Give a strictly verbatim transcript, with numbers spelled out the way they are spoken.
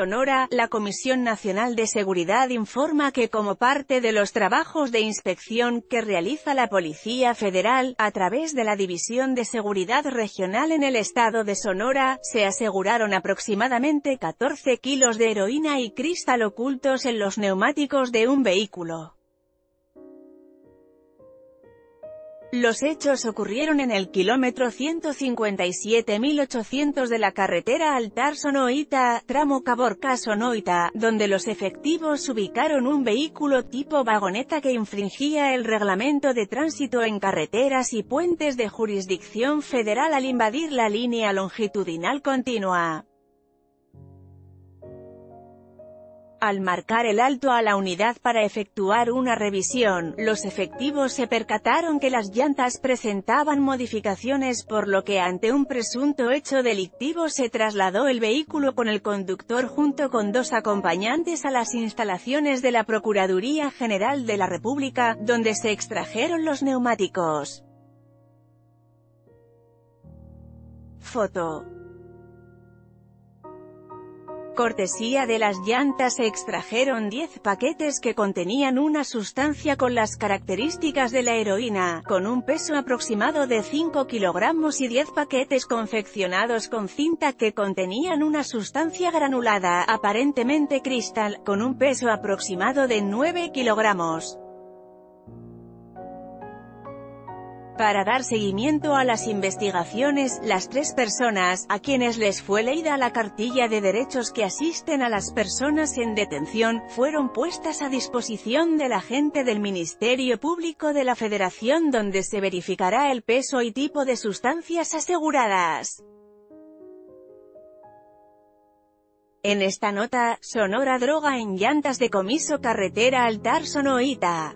Sonora, la Comisión Nacional de Seguridad informa que como parte de los trabajos de inspección que realiza la Policía Federal, a través de la División de Seguridad Regional en el estado de Sonora, se aseguraron aproximadamente catorce kilos de heroína y cristal ocultos en los neumáticos de un vehículo. Los hechos ocurrieron en el kilómetro ciento cincuenta y siete mil ochocientos de la carretera Altar-Sonoyta, tramo Caborca-Sonoyta, donde los efectivos ubicaron un vehículo tipo vagoneta que infringía el reglamento de tránsito en carreteras y puentes de jurisdicción federal al invadir la línea longitudinal continua. Al marcar el alto a la unidad para efectuar una revisión, los efectivos se percataron que las llantas presentaban modificaciones, por lo que ante un presunto hecho delictivo se trasladó el vehículo con el conductor junto con dos acompañantes a las instalaciones de la Procuraduría General de la República, donde se extrajeron los neumáticos. Foto. Cortesía de las llantas se extrajeron diez paquetes que contenían una sustancia con las características de la heroína, con un peso aproximado de cinco kilogramos y diez paquetes confeccionados con cinta que contenían una sustancia granulada, aparentemente cristal, con un peso aproximado de nueve kilogramos. Para dar seguimiento a las investigaciones, las tres personas, a quienes les fue leída la cartilla de derechos que asisten a las personas en detención, fueron puestas a disposición del agente del Ministerio Público de la Federación, donde se verificará el peso y tipo de sustancias aseguradas. En esta nota, Sonora droga en llantas, decomiso carretera Altar-Sonoyta.